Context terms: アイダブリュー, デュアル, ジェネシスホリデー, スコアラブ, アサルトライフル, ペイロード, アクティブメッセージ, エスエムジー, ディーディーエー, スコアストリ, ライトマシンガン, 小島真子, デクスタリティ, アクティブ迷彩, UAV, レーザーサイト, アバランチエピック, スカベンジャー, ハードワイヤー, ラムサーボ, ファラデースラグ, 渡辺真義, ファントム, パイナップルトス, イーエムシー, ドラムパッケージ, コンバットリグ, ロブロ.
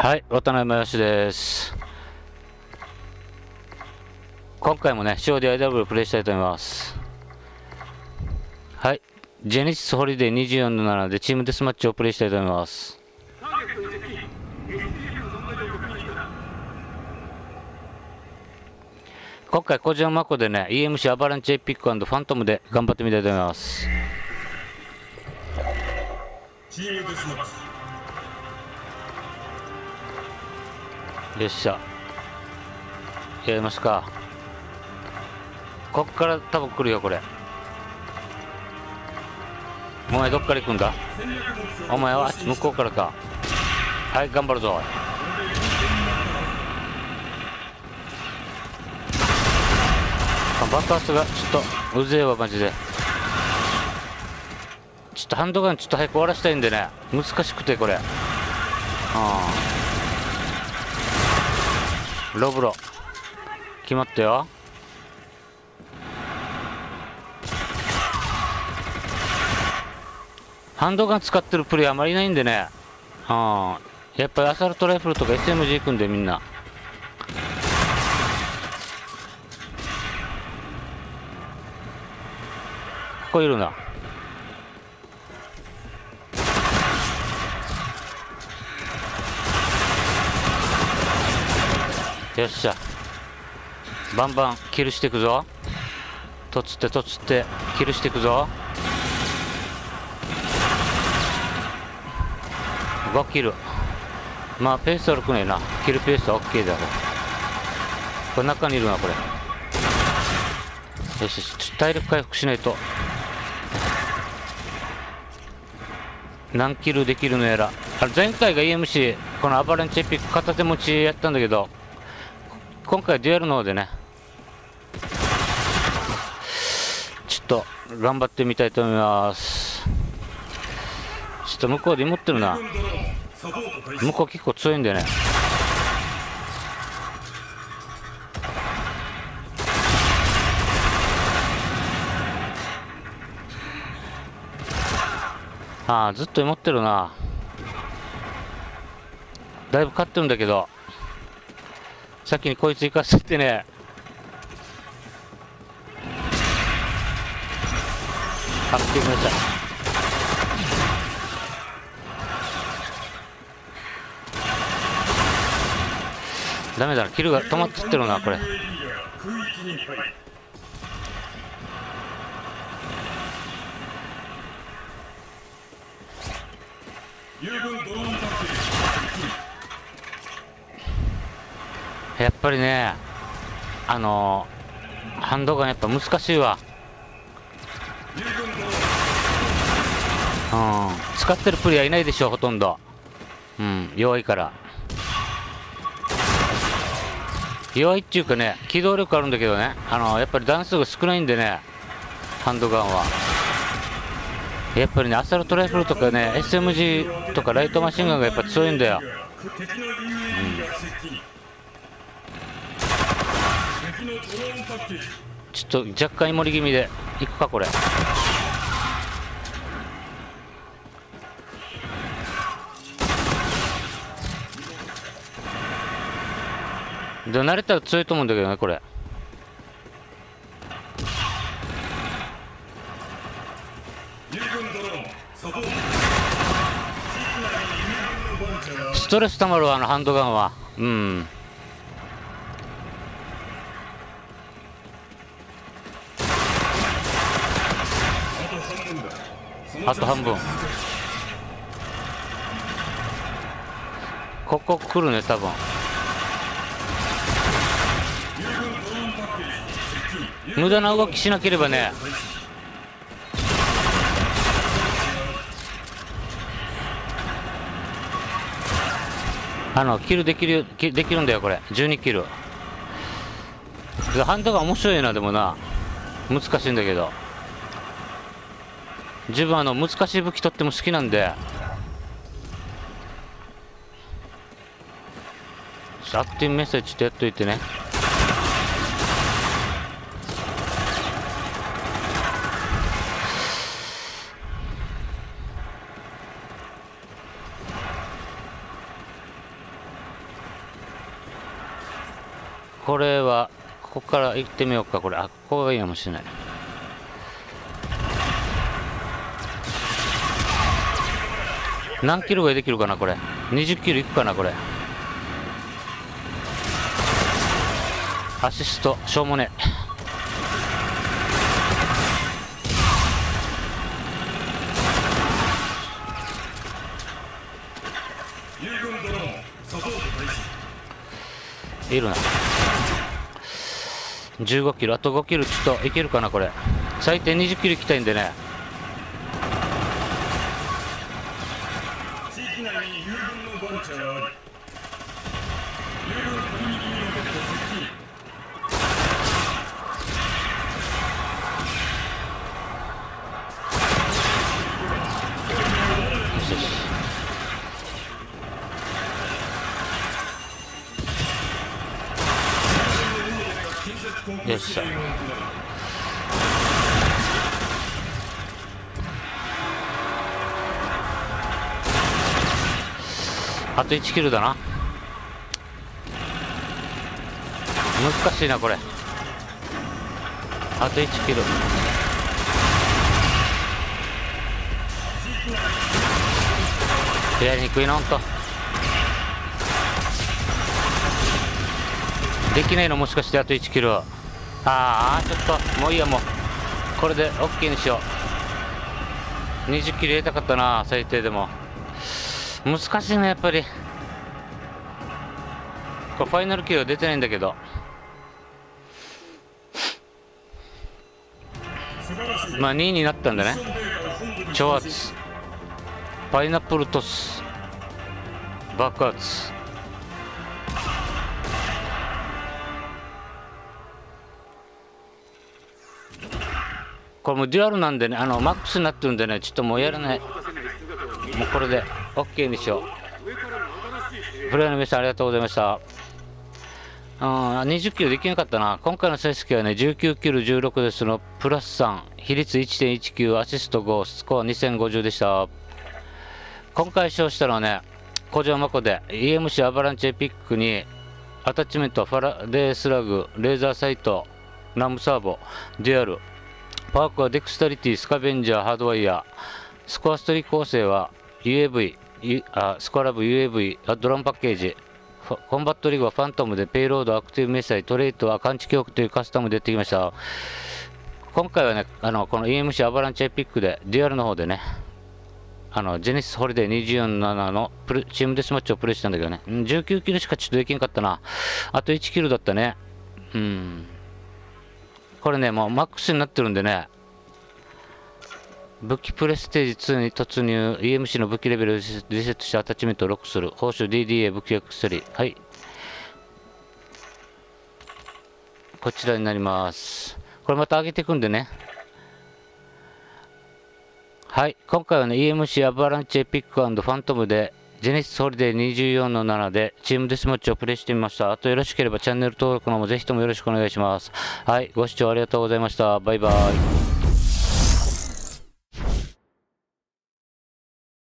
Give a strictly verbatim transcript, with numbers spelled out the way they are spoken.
はい、渡辺真義です。今回もね、ショーで アイダブリュー をプレイしたいと思います。はい、ジェネシスホリデーにじゅうよんのななでチームデスマッチをプレイしたいと思います。今回、工場マコでね、イーエムシー アバランチエピック&ファントムで頑張ってみたいと思います。チームデスマッチよっしゃ、やりますか。こっから多分来るよ。これお前どっから行くんだ。お前は向こうからか。はい、頑張るぞ。爆発がちょっとうぜえわマジで。ちょっとハンドガンちょっと早く終わらせたいんでね、難しくてこれ。ああロブロ決まったよ。ハンドガン使ってるプレイあまりいないんでね、あやっぱりアサルトライフルとか エスエムジー 行くんでみんな。ここいるな。よっしゃ、バンバンキルしていくぞ。とつってとつってキルしていくぞ。ごキル。まあペース悪くないな。キルペースは オーケー だろ。これ中にいるなこれ。よしよし、体力回復しないと。何キルできるのやら。あれ前回が イーエムシー このアバランチエピック片手持ちやったんだけど、今回デュエルの方でねちょっと頑張ってみたいと思います。ちょっと向こうで持ってるな。向こう結構強いんでね。ああずっと持ってるな。だいぶ勝ってるんだけど先にこいつ行かせてね。あっごめんなさい。ダメだな、キルが止まっちゃってるなこれ。やっぱりね、あのー、ハンドガンやっぱ難しいわ。うん、使ってるプレイヤーいないでしょほとんど。うん、弱いから。弱いっていうかね、機動力あるんだけどね、あのー、やっぱり弾数が少ないんでね、ハンドガンはやっぱりね、アサルトライフルとかね エスエムジー とかライトマシンガンがやっぱ強いんだよ、うん。ちょっと若干盛り気味でいくかこれ。で慣れたら強いと思うんだけどねこれ。ストレスたまるわあのハンドガンは。うん、あと半分。ここ来るね多分。無駄な動きしなければね。あのキルできるできるんだよこれ。じゅうにキル。ハンドガン面白いな。でもな難しいんだけど、自分あの難しい武器取っても好きなんで。アクティブメッセージとやっといてね。これはここから行ってみようか。これあ、ここがいいかもしれない。何キロぐらいできるかなこれ。にじゅっキロいくかなこれ。アシストしょうもねえ。いるな。じゅうごキロ、あとごキロちょっといけるかなこれ。最低にじゅっキロいきたいんでね。よっしゃ、あといちキロだな。難しいなこれ。あといちキロ。やりにくいなほんと。できないのもしかして。あといちキロ。ああちょっともういいや。もうこれで OK にしよう。にじゅっキロ入れたかったな最低でも。難しいねやっぱり。これファイナルキルは出てないんだけど、まあにいになったんだね。挑発パイナップルトス爆発。これもデュアルなんでね、あのマックスになってるんでね、ちょっともうやらない。もうこれで OK にしよう。プレイの皆さんありがとうございました。うん、にじゅっキロできなかったな。今回の成績はね、じゅうきゅうキロじゅうろくですのプラスさん、比率 いってんいちきゅう、アシストご、スコアにせんごじゅうでした。今回勝したのはね、小島真子で イーエムシー アバランチエピックにアタッチメントファラデースラグ、レーザーサイト、ラムサーボ、デュアルパークはデクスタリティ、スカベンジャー、ハードワイヤー、スコアストリ構成は ユーエーブイ、あスコアラブ ユーエーブイ、ドラムパッケージ、コンバットリグはファントムで、ペイロード、アクティブ迷彩、トレイトは感知記憶というカスタムでやってきました。今回はね、あのこの イーエムシー アバランチエピックで、デュアルの方でね、あのジェネシスホリデーにーよんななのプルチームデスマッチをプレイしたんだけどね、じゅうきゅうキロしかちょっとできなかったな。あといちキロだったね。うんこれね、もうマックスになってるんでね、武器プレステージツーに突入、イーエムシー の武器レベルをリセットしてアタッチメントをロックする、報酬 ディーディーエー 武器薬、はい、こちらになります。これまた上げていくんでね、はい、今回はね、イーエムシー アバランチエピック&ファントムで、ジェネシスホリデー にーよんなな でチームデスマッチをプレイしてみました。あとよろしければチャンネル登録の方もぜひともよろしくお願いします。はい、ご視聴ありがとうございました。バイバイ。